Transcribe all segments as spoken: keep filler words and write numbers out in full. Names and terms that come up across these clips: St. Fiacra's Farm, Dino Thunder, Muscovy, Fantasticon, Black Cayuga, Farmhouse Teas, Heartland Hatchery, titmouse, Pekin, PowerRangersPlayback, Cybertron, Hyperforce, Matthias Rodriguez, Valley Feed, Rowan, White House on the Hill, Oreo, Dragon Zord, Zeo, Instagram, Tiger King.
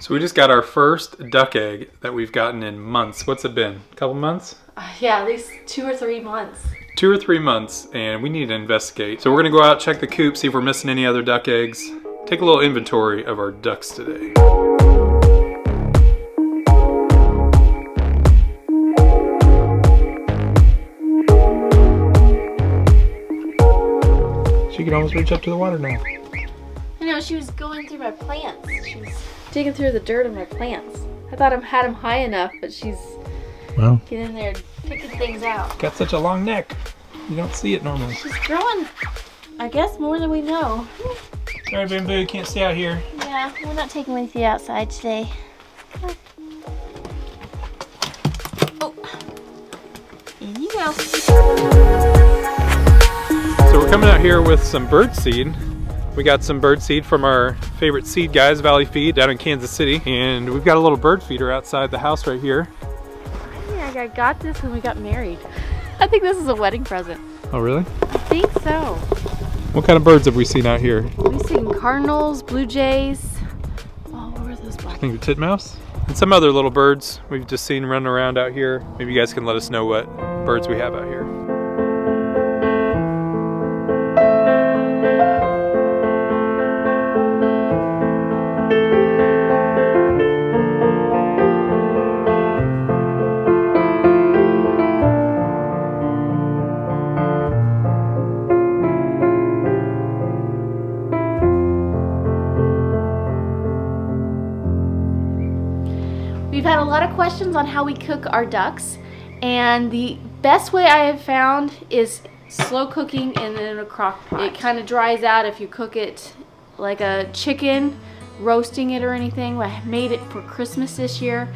So we just got our first duck egg that we've gotten in months. What's it been? A couple months? Uh, yeah, at least two or three months. Two or three months, and we need to investigate. So we're gonna go out, check the coop, see if we're missing any other duck eggs. Take a little inventory of our ducks today. She can almost reach up to the water now. I know, she was going through my plants. She was digging through the dirt of my plants. I thought I had them high enough, but she's well, getting in there and picking things out. Got such a long neck. You don't see it normally. She's growing, I guess, more than we know. Sorry, Bamboo, you can't stay out here. Yeah, we're not taking with you outside today. Come on. Oh. In you go. So we're coming out here with some bird seed. We got some bird seed from our favorite seed guys, Valley Feed, down in Kansas City. And we've got a little bird feeder outside the house right here. I think I got this when we got married. I think this is a wedding present. Oh, really? I think so. What kind of birds have we seen out here? We've seen cardinals, blue jays. Oh, what were those black? I think the titmouse. And some other little birds we've just seen running around out here. Maybe you guys can let us know what birds we have out here. We've had a lot of questions on how we cook our ducks, and the best way I have found is slow cooking and then a crock pot. It kind of dries out if you cook it like a chicken, roasting it or anything. I made it for Christmas this year,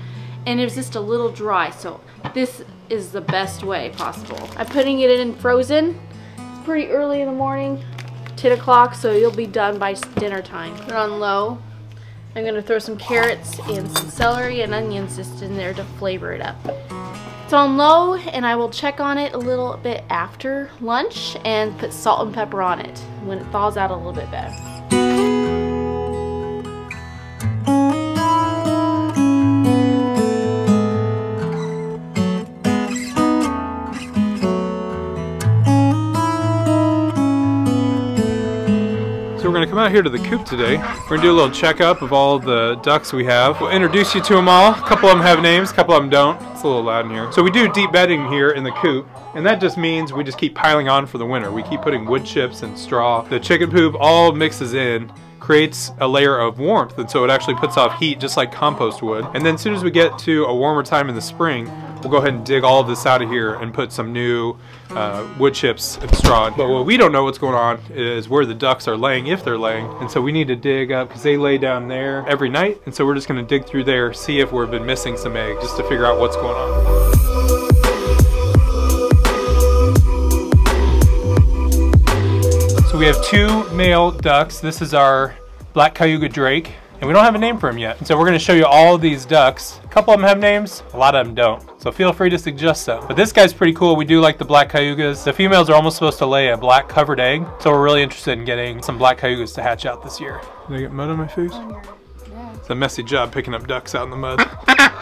and it was just a little dry, so this is the best way possible. I'm putting it in frozen. It's pretty early in the morning, ten o'clock, so you'll be done by dinner time. Put it on low. I'm going to throw some carrots and some celery and onions just in there to flavor it up. It's on low, and I will check on it a little bit after lunch and put salt and pepper on it when it thaws out a little bit better. We're gonna come out here to the coop today. We're gonna do a little checkup of all the ducks we have. We'll introduce you to them all. A couple of them have names, a couple of them don't. It's a little loud in here. So we do deep bedding here in the coop, and that just means we just keep piling on for the winter. We keep putting wood chips and straw. The chicken poop all mixes in, creates a layer of warmth, and so it actually puts off heat just like compost would. And then as soon as we get to a warmer time in the spring, we'll go ahead and dig all of this out of here and put some new uh, wood chips and straw in. But what we don't know what's going on is where the ducks are laying, if they're laying. And so we need to dig up, because they lay down there every night. And so we're just gonna dig through there, see if we've been missing some eggs, just to figure out what's going on. So we have two male ducks. This is our Black Cayuga Drake. And we don't have a name for them yet. And so we're gonna show you all these ducks. A couple of them have names, a lot of them don't. So feel free to suggest some. But this guy's pretty cool. We do like the black cayugas. The females are almost supposed to lay a black covered egg. So we're really interested in getting some black cayugas to hatch out this year. Did I get mud on my face? Yeah. It's a messy job picking up ducks out in the mud.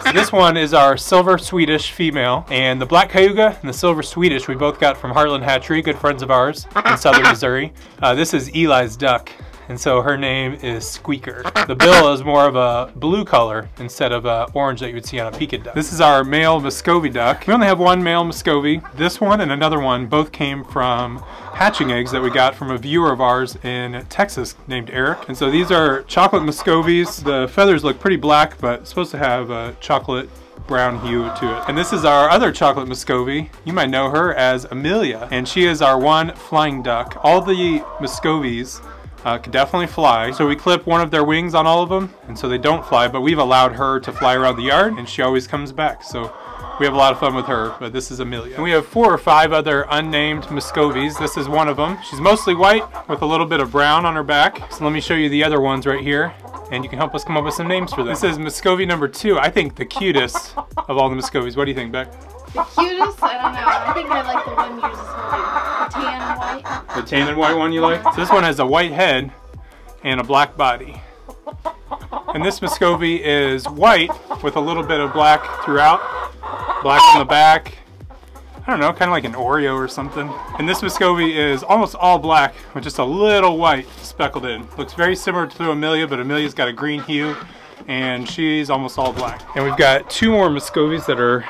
So this one is our silver Swedish female. And the black cayuga and the silver Swedish we both got from Heartland Hatchery, good friends of ours in southern Missouri. Uh, this is Eli's duck. And so her name is Squeaker. The bill is more of a blue color instead of a orange that you would see on a Pekin duck. This is our male Muscovy duck. We only have one male Muscovy. This one and another one both came from hatching eggs that we got from a viewer of ours in Texas named Eric. And so these are chocolate Muscovies. The feathers look pretty black, but it's supposed to have a chocolate brown hue to it. And this is our other chocolate Muscovy. You might know her as Amelia, and she is our one flying duck. All the Muscovies Uh, could definitely fly. So we clip one of their wings on all of them, and so they don't fly, but we've allowed her to fly around the yard, and she always comes back. So we have a lot of fun with her, but this is Amelia. And we have four or five other unnamed Muscovies. This is one of them. She's mostly white with a little bit of brown on her back. So let me show you the other ones right here, and you can help us come up with some names for them. This is Muscovy number two. I think the cutest of all the Muscovies. What do you think, Beck? The cutest? I don't know. I think I like the one yours is holding. Tan and white. The tan and white one you like? So this one has a white head and a black body. And this Muscovy is white with a little bit of black throughout. Black on the back. I don't know, kind of like an Oreo or something. And this Muscovy is almost all black with just a little white speckled in. Looks very similar to Amelia, but Amelia's got a green hue and she's almost all black. And we've got two more Muscovies that are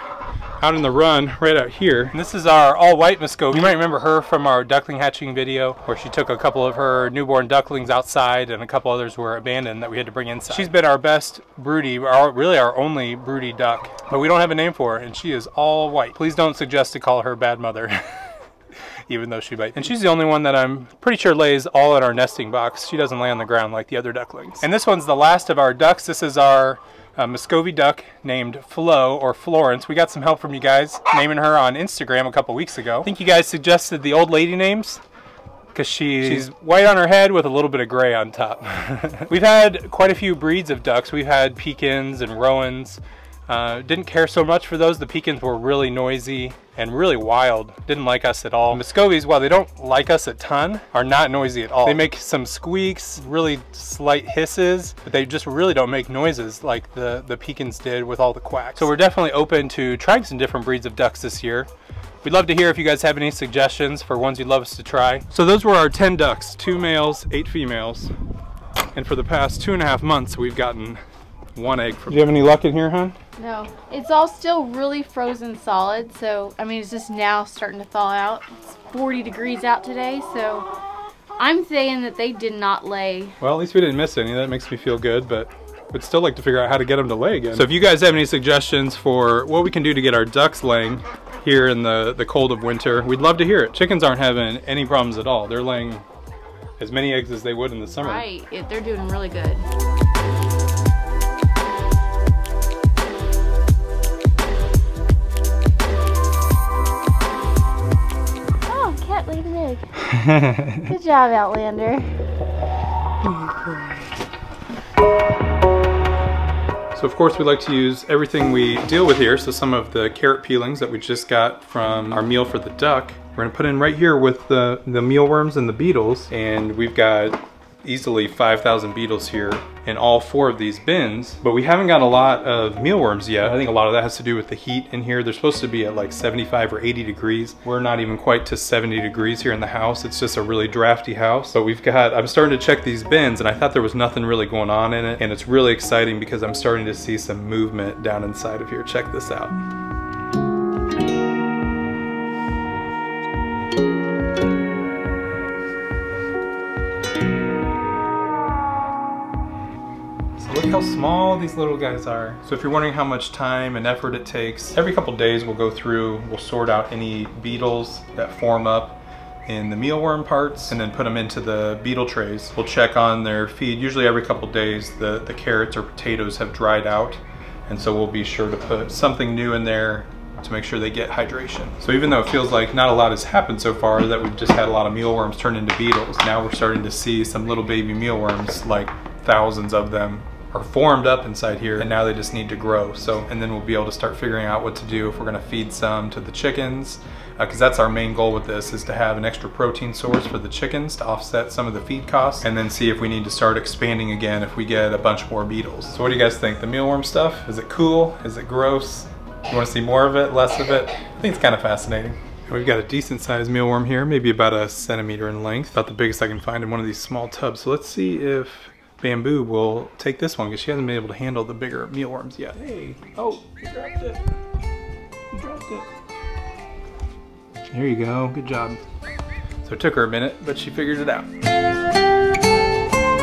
out in the run right out here. And this is our all-white Muscovy. You might remember her from our duckling hatching video where she took a couple of her newborn ducklings outside and a couple others were abandoned that we had to bring inside. She's been our best broody, our, really our only broody duck, but we don't have a name for her and she is all white. Please don't suggest to call her Bad Mother. Even though she might. And she's the only one that I'm pretty sure lays all in our nesting box. She doesn't lay on the ground like the other ducklings. And this one's the last of our ducks. This is our a Muscovy duck named Flo or Florence. We got some help from you guys naming her on Instagram a couple weeks ago. I think you guys suggested the old lady names because she, she's white on her head with a little bit of gray on top. We've had quite a few breeds of ducks. We've had Pekins and Rowans. Uh, didn't care so much for those. The Pekins were really noisy and really wild. Didn't like us at all. The Muscovies, while they don't like us a ton, are not noisy at all. They make some squeaks, really slight hisses, but they just really don't make noises like the, the Pekins did with all the quacks. So we're definitely open to trying some different breeds of ducks this year. We'd love to hear if you guys have any suggestions for ones you'd love us to try. So those were our ten ducks, two males, eight females. And for the past two and a half months, we've gotten one egg from. Do you have any luck in here, hon? No. It's all still really frozen solid, so I mean it's just now starting to thaw out. It's forty degrees out today, so I'm saying that they did not lay. Well, at least we didn't miss any. That makes me feel good, but we'd still like to figure out how to get them to lay again. So if you guys have any suggestions for what we can do to get our ducks laying here in the, the cold of winter, we'd love to hear it. Chickens aren't having any problems at all. They're laying as many eggs as they would in the summer. Right. It, they're doing really good. Good job, Outlander. So of course we like to use everything we deal with here. So some of the carrot peelings that we just got from our meal for the duck, we're gonna put in right here with the, the mealworms and the beetles. And we've got easily five thousand beetles here in all four of these bins, but we haven't got a lot of mealworms yet. I think a lot of that has to do with the heat in here. They're supposed to be at like seventy-five or eighty degrees. We're not even quite to seventy degrees here in the house. It's just a really drafty house. But we've got, I'm starting to check these bins and I thought there was nothing really going on in it. And it's really exciting because I'm starting to see some movement down inside of here. Check this out. Look how small these little guys are. So if you're wondering how much time and effort it takes, every couple days we'll go through, we'll sort out any beetles that form up in the mealworm parts and then put them into the beetle trays. We'll check on their feed. Usually every couple days the, the carrots or potatoes have dried out, and so we'll be sure to put something new in there to make sure they get hydration. So even though it feels like not a lot has happened so far, that we've just had a lot of mealworms turn into beetles, now we're starting to see some little baby mealworms, like thousands of them, are formed up inside here, and now they just need to grow. So, and then we'll be able to start figuring out what to do if we're gonna feed some to the chickens, because uh, that's our main goal with this, is to have an extra protein source for the chickens to offset some of the feed costs, and then see if we need to start expanding again if we get a bunch more beetles. So what do you guys think? The mealworm stuff, is it cool? Is it gross? You wanna see more of it, less of it? I think it's kind of fascinating. We've got a decent sized mealworm here, maybe about a centimeter in length, about the biggest I can find in one of these small tubs. So let's see if Bamboo will take this one because she hasn't been able to handle the bigger mealworms yet. Hey, oh, you dropped it. You dropped it. There you go, good job. So it took her a minute, but she figured it out. All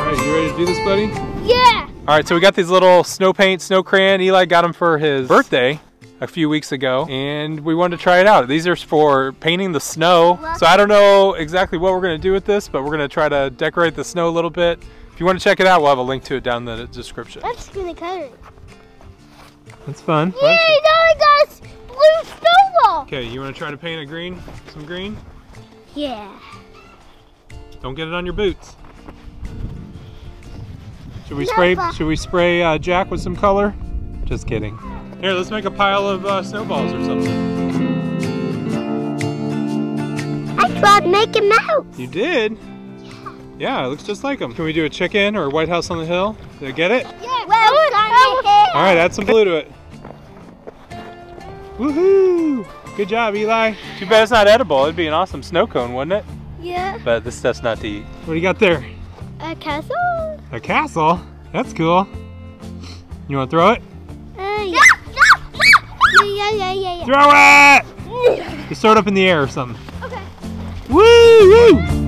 right, you ready to do this, buddy? Yeah. All right, so we got these little snow paint, snow crayon. Eli got them for his birthday a few weeks ago, and we wanted to try it out. These are for painting the snow. So I don't know exactly what we're gonna do with this, but we're gonna try to decorate the snow a little bit. If you want to check it out, we'll have a link to it down in the description. I'm just gonna color it. That's fun. Yay, now I got a blue snowball! Okay, you want to try to paint a green, some green? Yeah. Don't get it on your boots. Should we no, spray, should we spray uh, Jack with some color? Just kidding. Here, let's make a pile of uh, snowballs or something. I tried making mouse. You did? Yeah, it looks just like them. Can we do a chicken or White House on the Hill? Did I get it? Yeah, well, it's on the hill. All right, add some blue to it. Woohoo! Good job, Eli. Too bad it's not edible. It'd be an awesome snow cone, wouldn't it? Yeah. But this stuff's not to eat. What do you got there? A castle. A castle? That's cool. You want to throw it? Uh, yeah. Yeah, yeah, yeah, yeah. Throw it! Just throw it up in the air or something. Okay. Woo! Woo!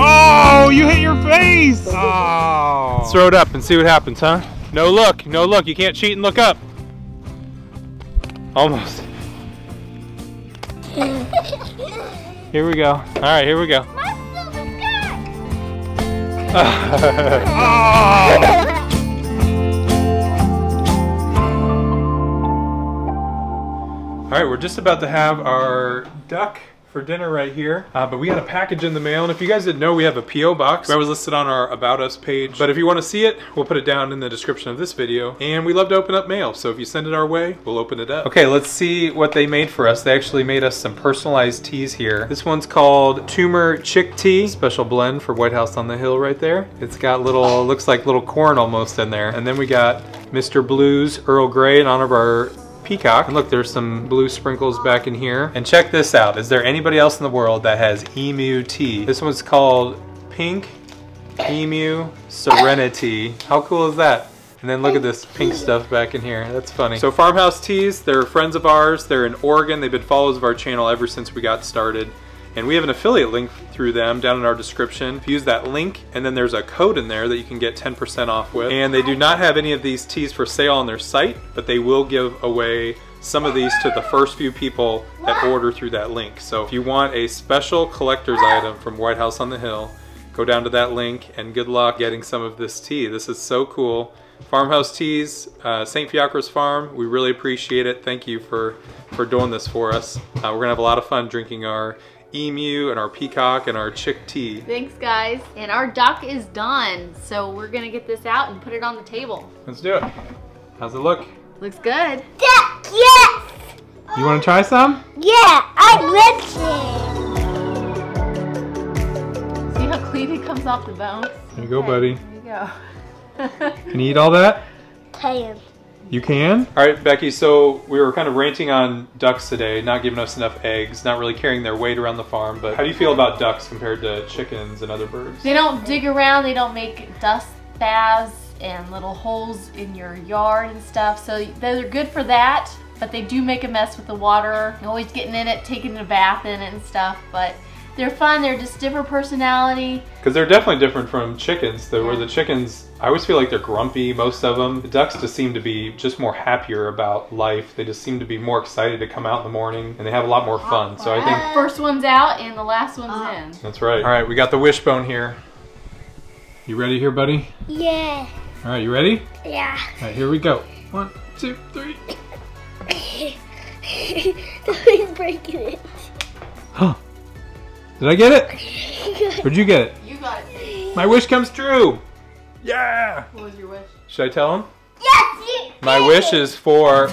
Oh, you hit your face! Oh. Let's throw it up and see what happens, huh? No look, no look. You can't cheat and look up. Almost. Here we go. All right, here we go. Oh. All right, we're just about to have our duck for dinner right here, uh, but we had a package in the mail, and if you guys didn't know, we have a P O box that was listed on our About Us page, but if you want to see it, we'll put it down in the description of this video, and we love to open up mail, so if you send it our way, we'll open it up. Okay, let's see what they made for us. They actually made us some personalized teas here. This one's called Tumor Chick Tea, special blend for White House on the Hill right there. It's got little, looks like little corn almost in there, and then we got Mister Blue's Earl Grey in honor of our peacock. And look, there's some blue sprinkles back in here. And check this out. Is there anybody else in the world that has emu tea? This one's called Pink Emu Serenity. How cool is that? And then look at this pink stuff back in here. That's funny. So Farmhouse Teas, they're friends of ours. They're in Oregon. They've been followers of our channel ever since we got started. And we have an affiliate link through them down in our description. If you use that link, and then there's a code in there that you can get ten percent off with. And they do not have any of these teas for sale on their site, but they will give away some of these to the first few people that order through that link. So if you want a special collector's item from White House on the Hill, go down to that link and good luck getting some of this tea. This is so cool. Farmhouse Teas, uh, Saint Fiacra's Farm, we really appreciate it. Thank you for, for doing this for us. Uh, we're gonna have a lot of fun drinking our emu and our peacock and our chick tea. Thanks guys, and our duck is done, so we're gonna get this out and put it on the table. Let's do it. How's it look? Looks good. Duck, yes! You want to try some? Yeah, I love it. See how clean it comes off the bone? There you go, buddy. There you go. Can you eat all that? Can. You can? All right, Becky, so we were kind of ranting on ducks today, not giving us enough eggs, not really carrying their weight around the farm, but how do you feel about ducks compared to chickens and other birds? They don't dig around, they don't make dust baths and little holes in your yard and stuff, so they're good for that, but they do make a mess with the water, and always getting in it, taking a bath in it and stuff, but they're fun, they're just different personality. Because they're definitely different from chickens, though, where the chickens, I always feel like they're grumpy, most of them. The ducks just seem to be just more happier about life. They just seem to be more excited to come out in the morning, and they have a lot more fun, so I think... First one's out, and the last one's oh. in. That's right. All right, we got the wishbone here. You ready here, buddy? Yeah. All right, you ready? Yeah. All right, here we go. One, two, three. Somebody's breaking it. Huh. Did I get it? Or did you get it? You got it. My wish comes true. Yeah. What was your wish? Should I tell him? Yes. You My wish it. is for